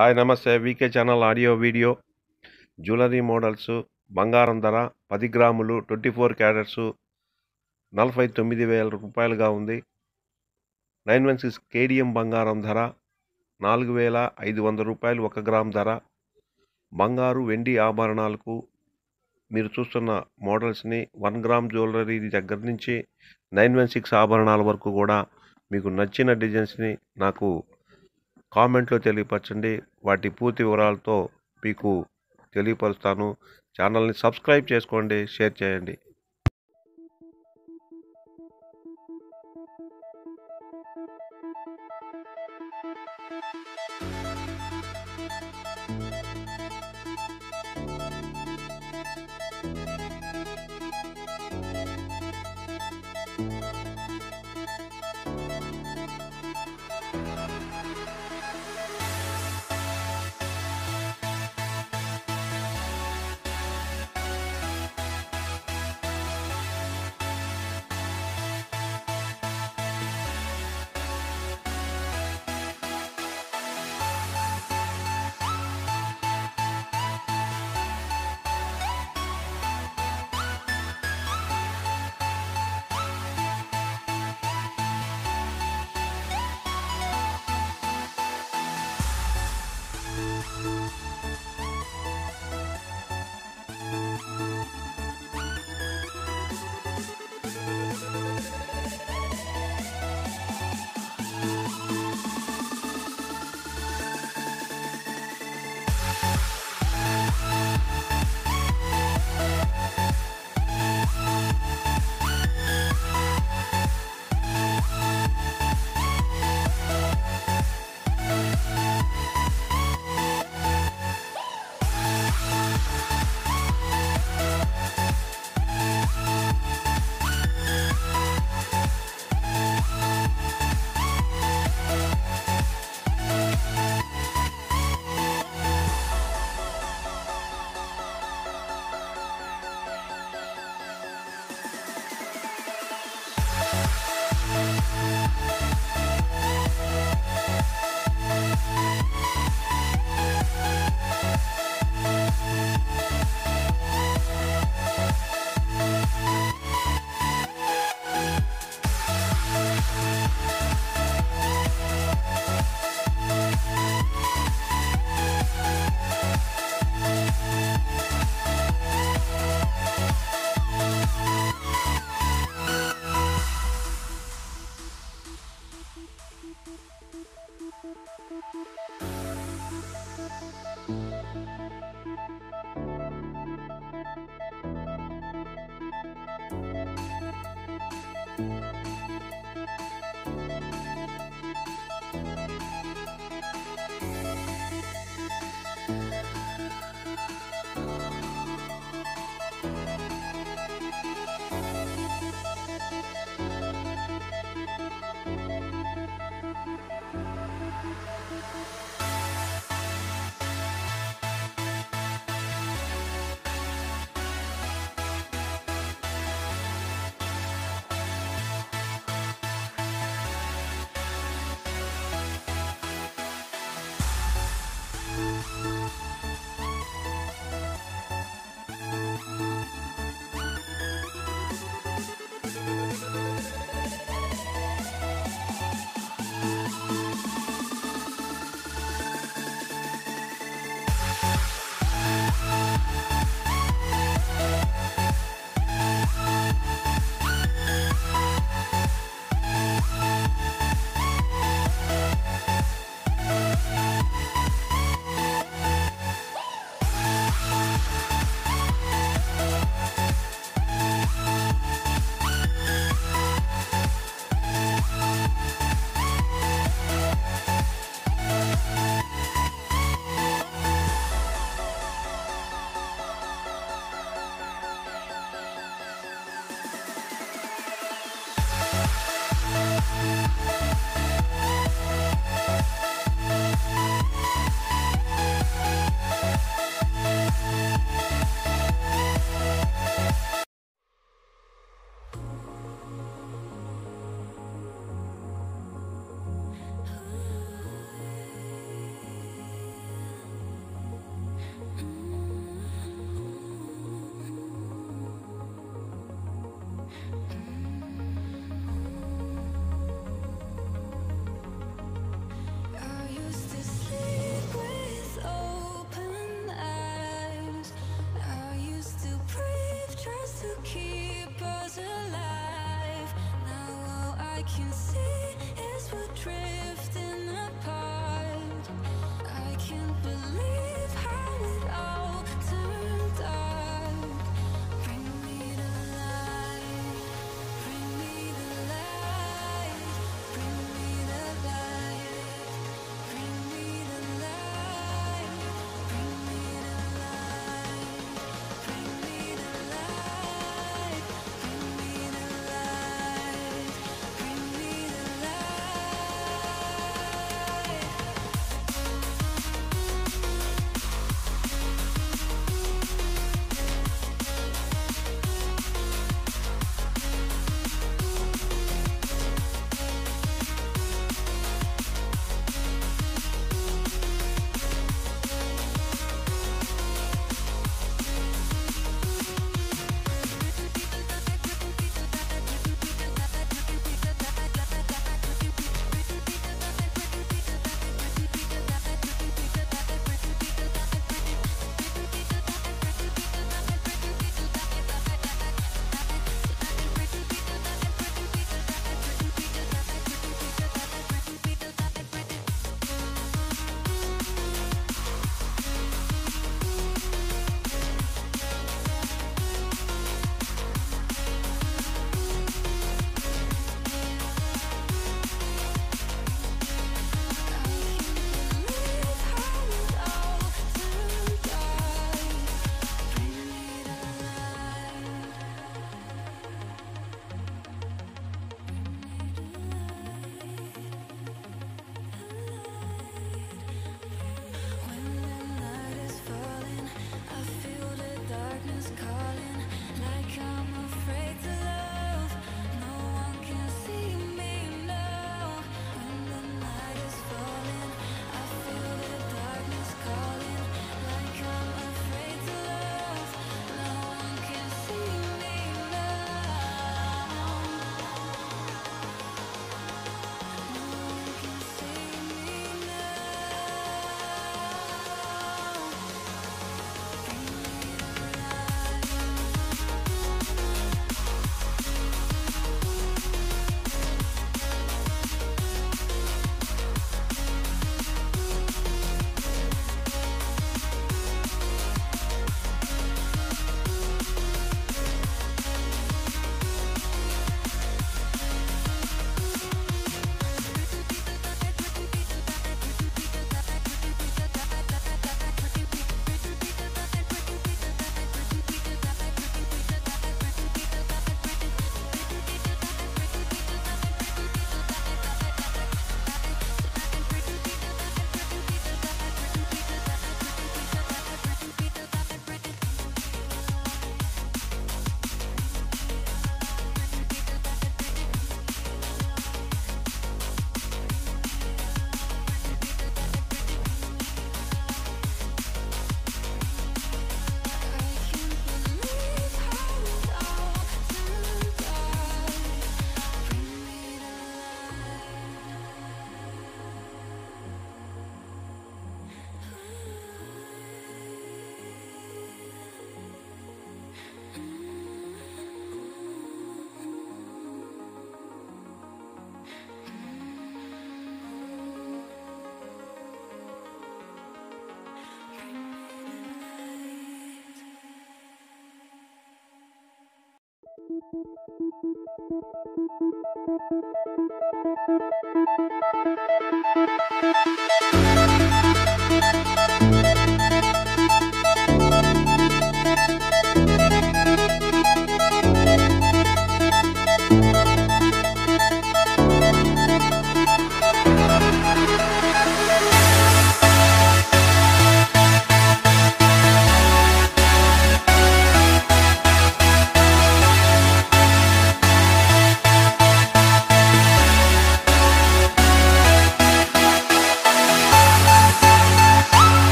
Hi నమస్తే VK channel audio video jewellery models బంగారం ధర 10 గ్రాములు 24 క్యారెట్స్ 49000 రూపాయలుగా ఉంది. 916 కేడిఎం బంగారం ధర 4500 రూపాయలు 1 గ్రామ్ ధర. బంగారు వెండి ఆభరణాలకు మీరు చూస్తున్న మోడల్స్ని 1 గ్రామ్ జ్యువెలరీ దగ్గర నుంచి 916 ఆభరణాల వరకు కూడా మీకు నచ్చిన డిజైన్స్ని నాకు కామెంట్లో తెలియపరచండి. వాటి పూర్తి వివరాలతో మీకు తెలియపరుస్తాను. ఛానల్ని సబ్స్క్రైబ్ చేసుకోండి, షేర్ చేయండి.